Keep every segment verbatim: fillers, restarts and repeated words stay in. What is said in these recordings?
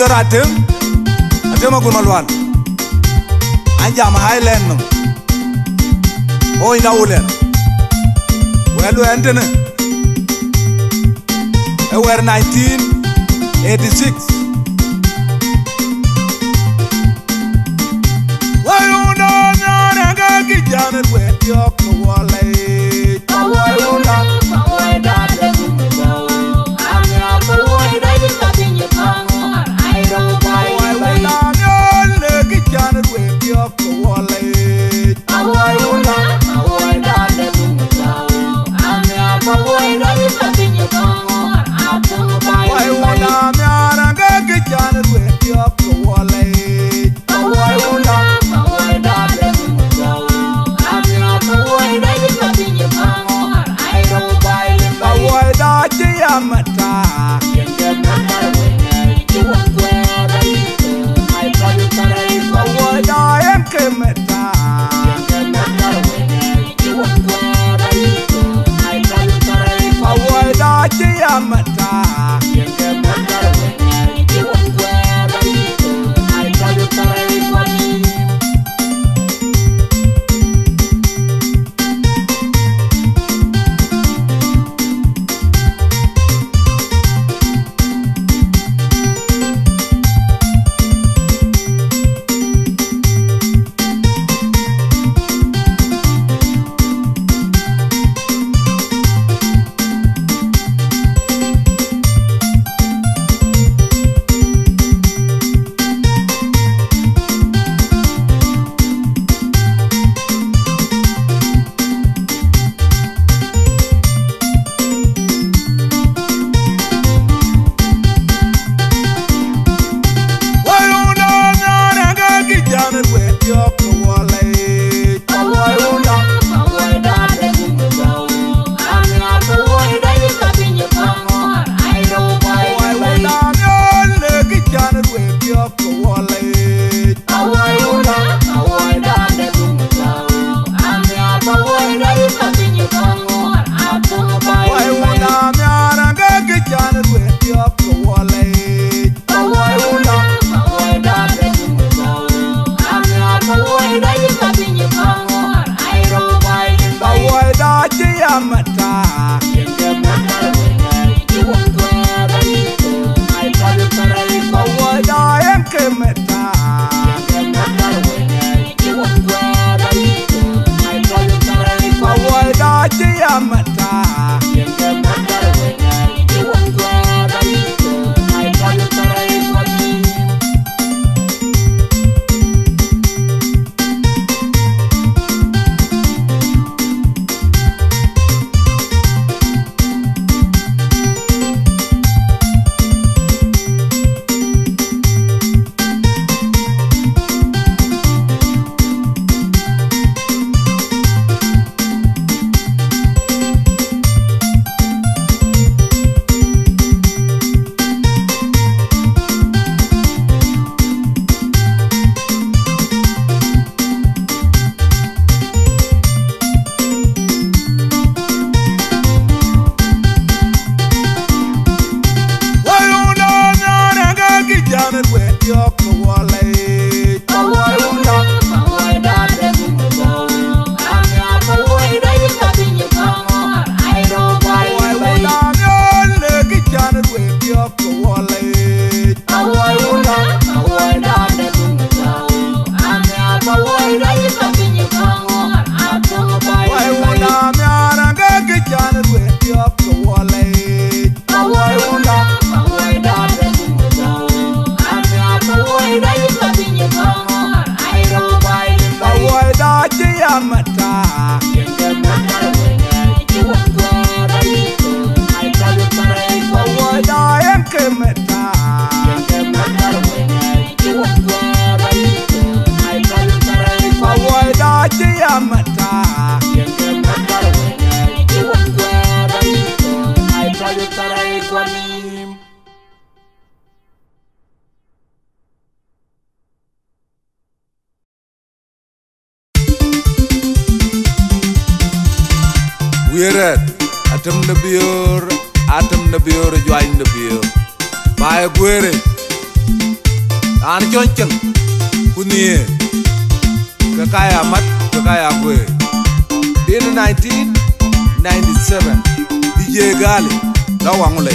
bior atem atem akun malwan anja ma highland o ina ulen welu endene e wer nineteen eighty-six Atem na bior join na bior baye gwere An chon cheng Kunie Kakaya mat Kakaya kwe In nineteen ninety-seven D J Gali Lawangule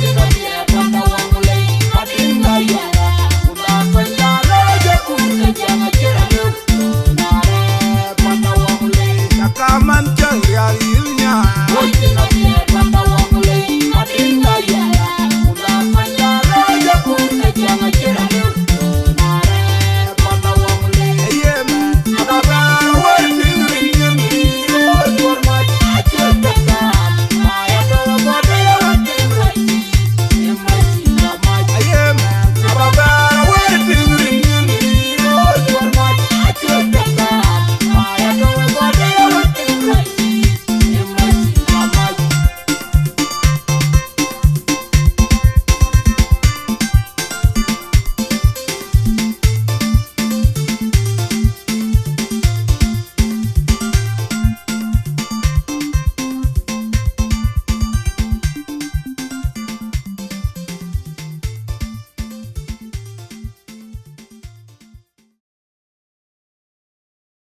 I'm